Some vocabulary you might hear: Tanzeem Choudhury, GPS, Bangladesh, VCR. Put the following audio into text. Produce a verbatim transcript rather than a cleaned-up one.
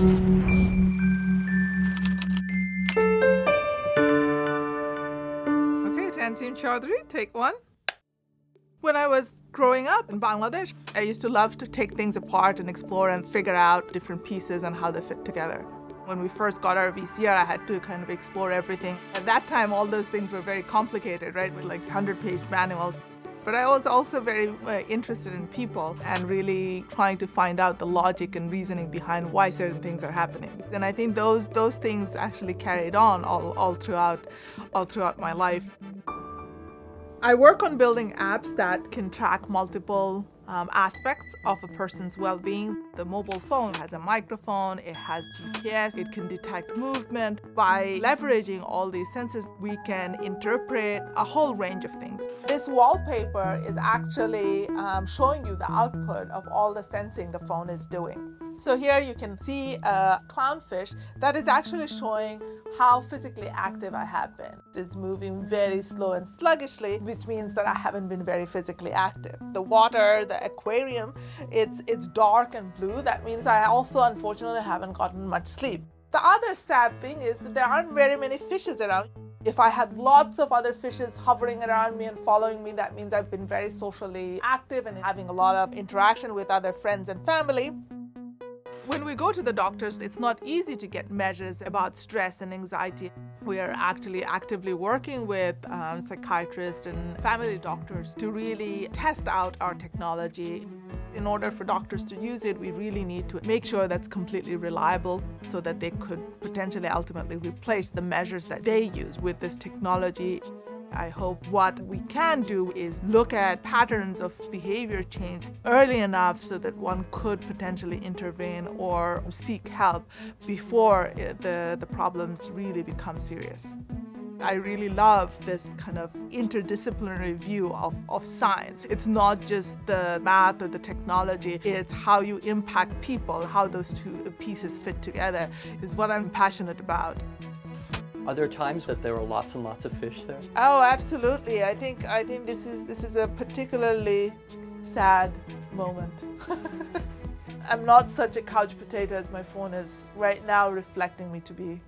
Okay, Tanzeem Choudhury, take one. When I was growing up in Bangladesh, I used to love to take things apart and explore and figure out different pieces and how they fit together. When we first got our V C R, I had to kind of explore everything. At that time, all those things were very complicated, right, with like hundred-page manuals. But I was also very uh, interested in people and really trying to find out the logic and reasoning behind why certain things are happening. And I think those, those things actually carried on all, all, throughout, all throughout my life. I work on building apps that can track multiple um, aspects of a person's well-being. The mobile phone has a microphone, it has G P S, it can detect movement. By leveraging all these sensors, we can interpret a whole range of things. This wallpaper is actually um, showing you the output of all the sensing the phone is doing. So here you can see a clownfish that is actually showing how physically active I have been. It's moving very slow and sluggishly, which means that I haven't been very physically active. The water, the aquarium, it's, it's dark and blue. That means I also unfortunately haven't gotten much sleep. The other sad thing is that there aren't very many fishes around. If I had lots of other fishes hovering around me and following me, that means I've been very socially active and having a lot of interaction with other friends and family. When we go to the doctors, it's not easy to get measures about stress and anxiety. We are actually actively working with um, psychiatrists and family doctors to really test out our technology. In order for doctors to use it, we really need to make sure that's completely reliable so that they could potentially ultimately replace the measures that they use with this technology. I hope what we can do is look at patterns of behavior change early enough so that one could potentially intervene or seek help before the, the problems really become serious. I really love this kind of interdisciplinary view of, of science. It's not just the math or the technology, it's how you impact people, how those two pieces fit together is what I'm passionate about. Are there times that there are lots and lots of fish there? Oh, absolutely. I think, I think this is, this is a particularly sad moment. I'm not such a couch potato as my phone is right now reflecting me to be.